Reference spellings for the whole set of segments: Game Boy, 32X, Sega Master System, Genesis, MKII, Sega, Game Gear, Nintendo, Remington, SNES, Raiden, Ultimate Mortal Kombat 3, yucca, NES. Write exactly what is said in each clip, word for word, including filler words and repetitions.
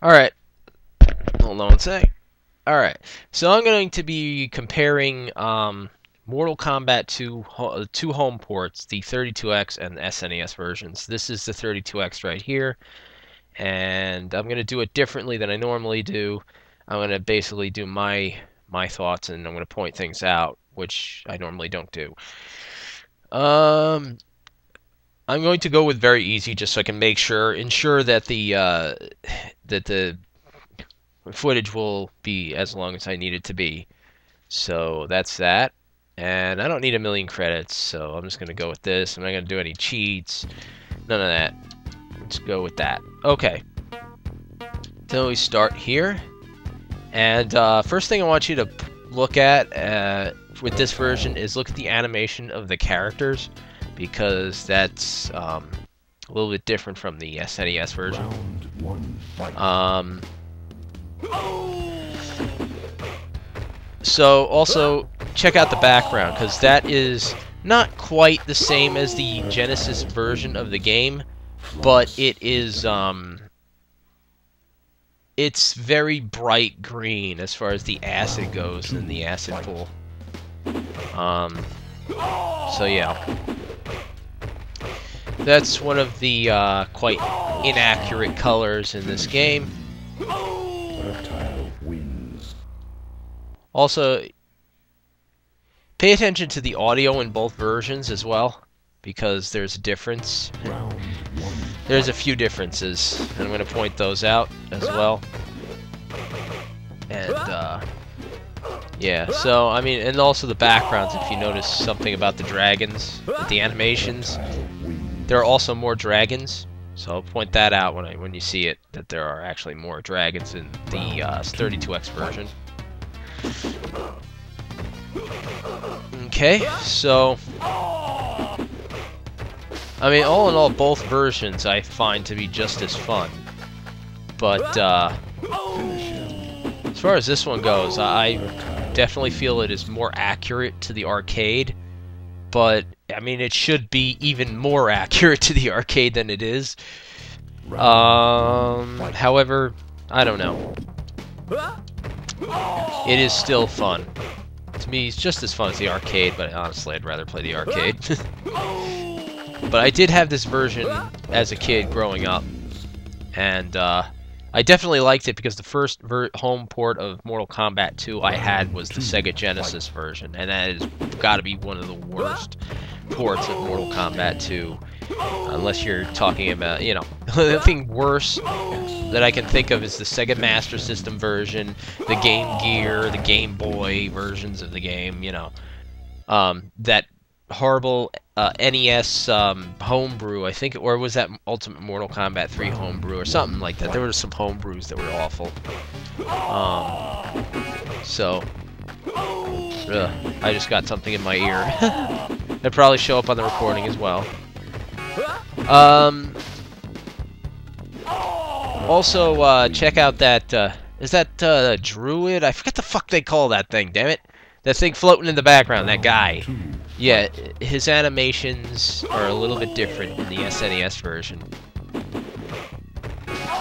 Alright, hold on a sec. Alright, so I'm going to be comparing um, Mortal Kombat two, uh, two home ports, the thirty-two X and the S N E S versions. This is the thirty-two X right here, and I'm going to do it differently than I normally do. I'm going to basically do my, my thoughts, and I'm going to point things out, which I normally don't do. Um... I'm going to go with very easy, just so I can make sure, ensure that the uh, that the footage will be as long as I need it to be. So that's that, and I don't need a million credits, so I'm just going to go with this. I'm not going to do any cheats, none of that. Let's go with that. Okay. So we start here, and uh, first thing I want you to look at uh, with this version is look at the animation of the characters, because that's um, a little bit different from the S N E S version. Um, so also check out the background, because that is not quite the same as the Genesis version of the game, but it is um, it's very bright green as far as the acid goes in the acid pool. Um, so yeah. That's one of the uh, quite inaccurate colors in this game. Also, pay attention to the audio in both versions as well, because there's a difference. There's a few differences, and I'm going to point those out as well. And, uh, yeah, so, I mean, and also the backgrounds, if you notice something about the dragons, the animations. There are also more dragons, so I'll point that out when I when you see it, that there are actually more dragons in the uh, thirty-two X version. Okay, so I mean, all in all, both versions I find to be just as fun. But uh, as far as this one goes, I definitely feel it is more accurate to the arcade, but I mean, it should be even more accurate to the arcade than it is. Um, however, I don't know. It is still fun. To me, it's just as fun as the arcade, but honestly, I'd rather play the arcade. But I did have this version as a kid growing up, and uh, I definitely liked it, because the first ver home port of Mortal Kombat two I had was the Sega Genesis version, and that has got to be one of the worst ports of Mortal Kombat two, unless you're talking about, you know, the thing worse that I can think of is the Sega Master System version, the Game Gear, the Game Boy versions of the game, you know, um, that horrible uh, N E S um, homebrew, I think, or was that Ultimate Mortal Kombat three homebrew or something like that? There were some homebrews that were awful. Um, so, ugh, I just got something in my ear. That'd probably show up on the recording as well. Um, also, uh, check out that, uh, is that uh, Druid? I forget the fuck they call that thing, damn it. That thing floating in the background, that guy. Yeah, his animations are a little bit different in the S N E S version.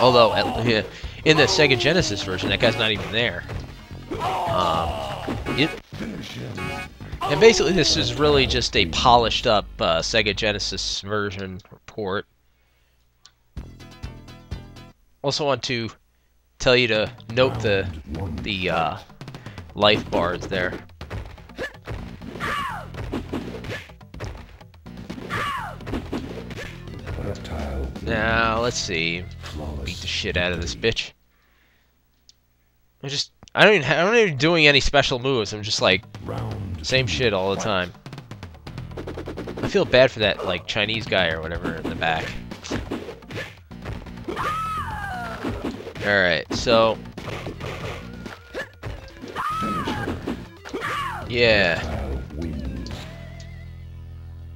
Although, in the Sega Genesis version, that guy's not even there. Um, yep. And basically, this is really just a polished-up uh, Sega Genesis version port. Also want to tell you to note the, the uh, life bars there. Now, let's see. Beat the shit out of this bitch. I just, I don't even, ha I'm not even doing any special moves. I'm just like, same shit all the time. I feel bad for that, like, Chinese guy or whatever in the back. Alright, so. Yeah.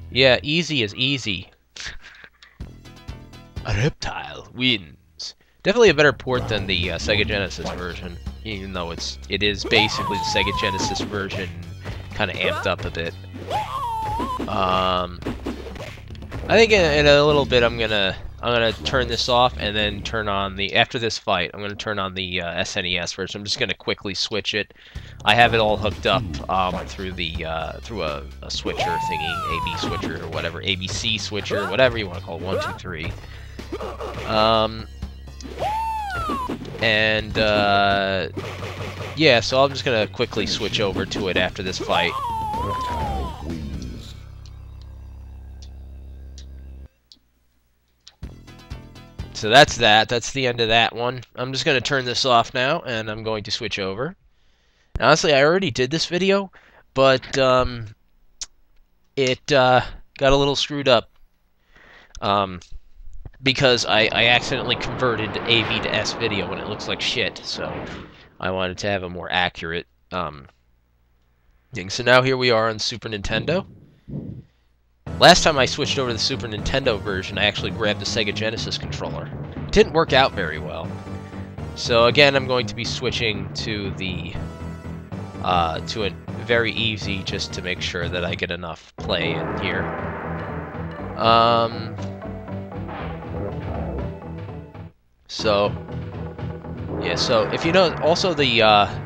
Yeah, easy is easy. A reptile wins. Definitely a better port than the uh, Sega Genesis version, even though it's it is basically the Sega Genesis version, kind of amped up a bit. Um, I think in, in a little bit I'm gonna I'm going to turn this off and then turn on the, after this fight, I'm going to turn on the uh, S N E S version. I'm just going to quickly switch it. I have it all hooked up um, through the uh, through a, a switcher thingy, A B switcher or whatever, A B C switcher, whatever you want to call it, one, two, three. Um, and, uh, yeah, so I'm just going to quickly switch over to it after this fight. So that's that. That's the end of that one. I'm just going to turn this off now, and I'm going to switch over. Honestly, I already did this video, but um, it uh, got a little screwed up um, because I, I accidentally converted A V to S video, and it looks like shit. So I wanted to have a more accurate um, thing. So now here we are on Super Nintendo. Last time I switched over to the Super Nintendo version, I actually grabbed the Sega Genesis controller. It didn't work out very well. So again, I'm going to be switching to the uh, to it very easy just to make sure that I get enough play in here. Um, so yeah, so if you know, also the uh,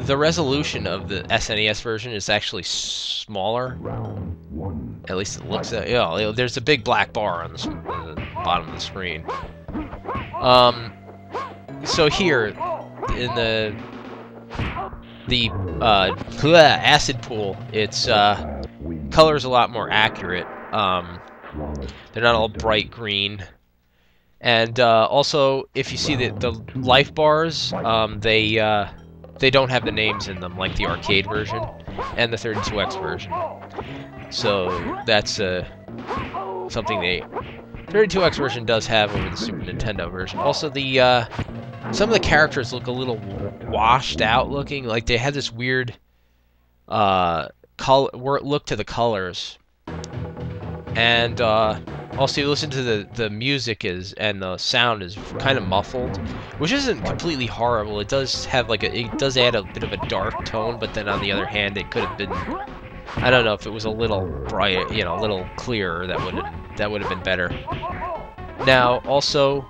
the resolution of the S N E S version is actually smaller. At least it looks at, you know, there's a big black bar on the, the bottom of the screen. Um, so here, in the the uh, acid pool, its uh, color's a lot more accurate. Um, they're not all bright green. And uh, also, if you see the, the life bars, um, they uh, they don't have the names in them, like the arcade version and the thirty-two X version. So that's uh, something the thirty-two X version does have over the Super Nintendo version. Also, the uh, some of the characters look a little washed out looking. Like, they had this weird uh, color, look to the colors. And uh, also, you listen to the, the music is and the sound is kind of muffled, which isn't completely horrible. It does have, like, a, it does add a bit of a dark tone, but then on the other hand, it could have been... I don't know, if it was a little bright, you know, a little clearer, that would that would have been better. Now, also,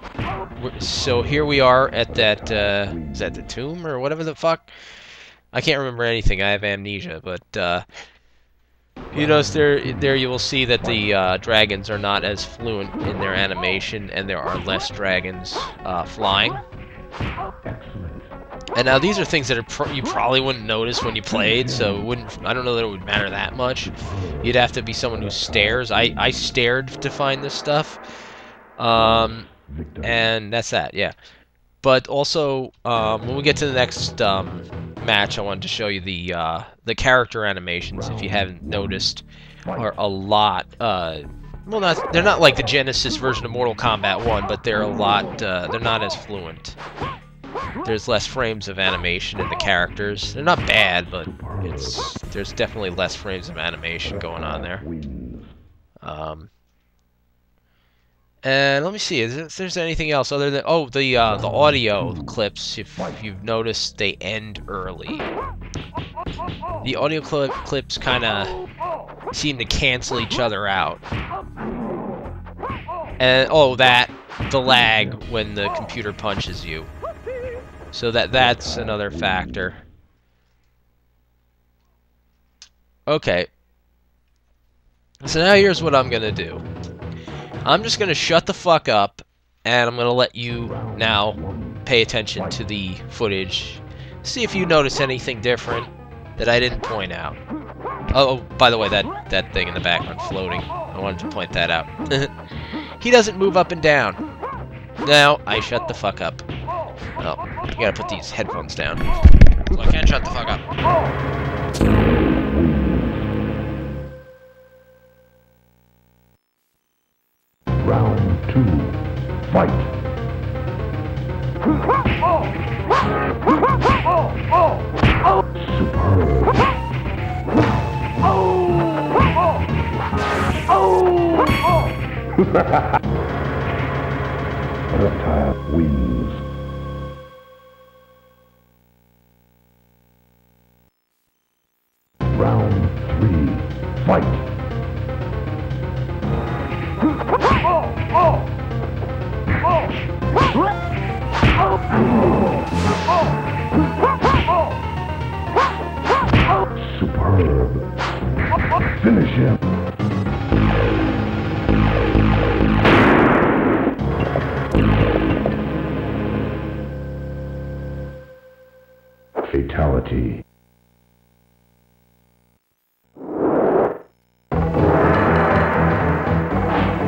so here we are at that, uh, is that the tomb or whatever the fuck? I can't remember anything. I have amnesia, but uh, you notice there, there you will see that the uh, dragons are not as fluent in their animation, and there are less dragons uh, flying. And now these are things that are pro you probably wouldn't notice when you played, so it wouldn't. I don't know that it would matter that much. You'd have to be someone who stares. I, I stared to find this stuff, um, and that's that. Yeah. But also, um, when we get to the next um, match, I wanted to show you the uh, the character animations. If you haven't noticed, are a lot. Uh, well, not they're not like the Genesis version of Mortal Kombat one, but they're a lot. Uh, they're not as fluent. There's less frames of animation in the characters. They're not bad, but it's there's definitely less frames of animation going on there. Um, and let me see, is there, if there's anything else other than oh the uh, the audio clips. If you've noticed, they end early. The audio clip clips kind of seem to cancel each other out. And oh, that the lag when the computer punches you. So that that's another factor. Okay. So now here's what I'm gonna do. I'm just gonna shut the fuck up, and I'm gonna let you now pay attention to the footage. See if you notice anything different that I didn't point out. Oh, by the way, that that thing in the background floating. I wanted to point that out. He doesn't move up and down. Now I shut the fuck up. Oh, I gotta put these headphones down. So I can't shut the fuck up. Round two, fight. Super. Reptile wins. Fight! Superb. Finish him. Fatality. Reptile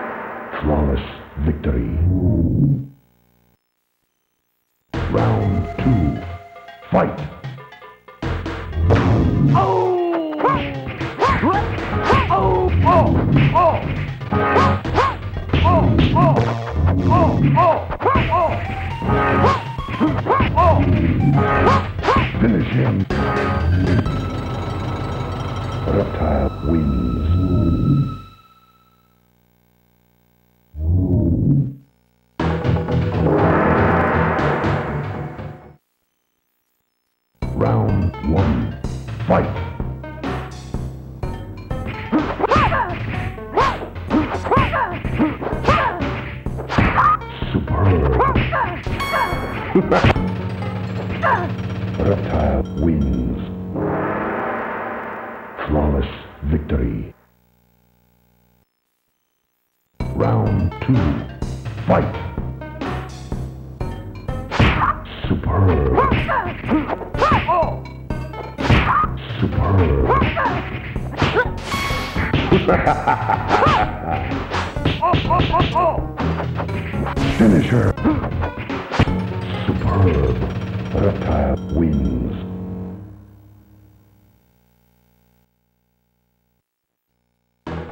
wins. Flawless victory. Round two. Fight. Oh! Oh! Oh! Oh! Oh! Oh! Oh! Oh! Finish him. Reptile wins. Round one, fight. Superb. Reptile wins. Flawless victory. Round two. Fight. Superb. Superb. Finisher. Superb. Reptile wins.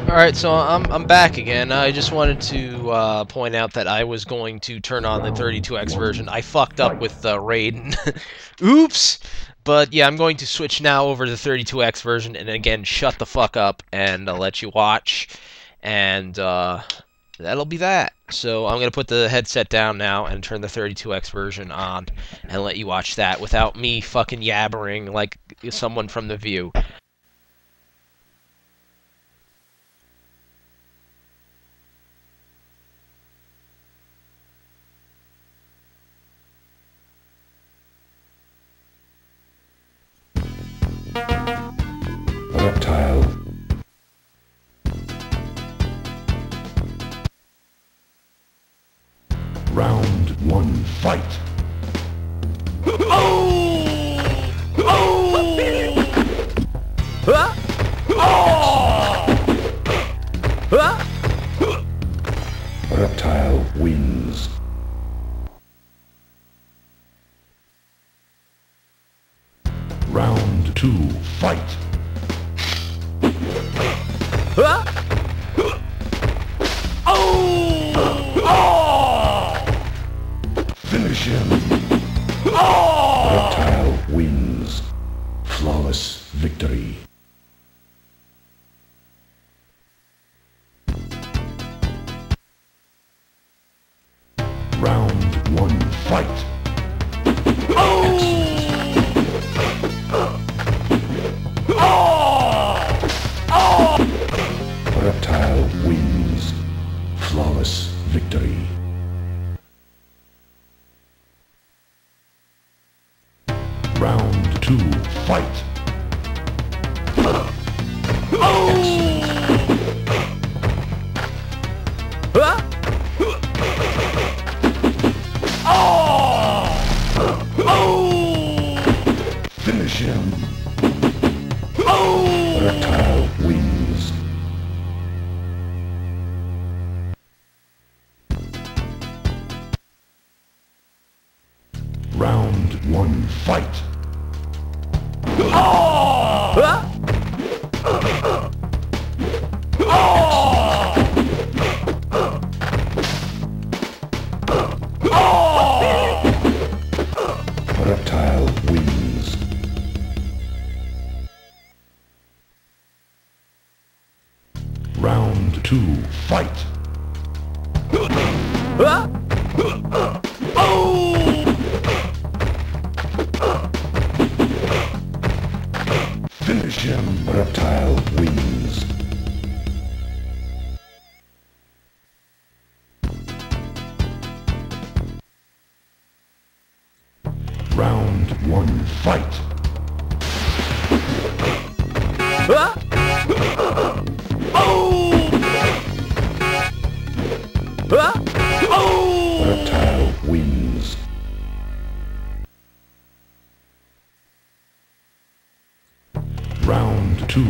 Alright, so I'm, I'm back again. I just wanted to uh, point out that I was going to turn on the thirty-two X version. I fucked up with uh, Raiden. Oops! But yeah, I'm going to switch now over to the thirty-two X version, and again, shut the fuck up, and I'll let you watch. And uh, that'll be that. So I'm going to put the headset down now and turn the thirty-two X version on, and let you watch that without me fucking yabbering like someone from The View. Reptile. Round one, fight. Oh! Oh! Huh? Oh! Huh? Reptile wins. Round two, fight. Huh? Oh! Oh! Finish him. Oh! Reptile wins. Flawless victory. Round one, fight. Reptile wins. Flawless victory. Round two, fight. Oh! Oh! Round two, fight! Finish him, reptile wings. Round one, fight! To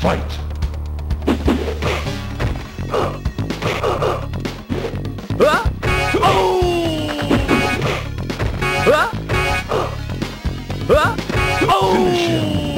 fight. Finish him.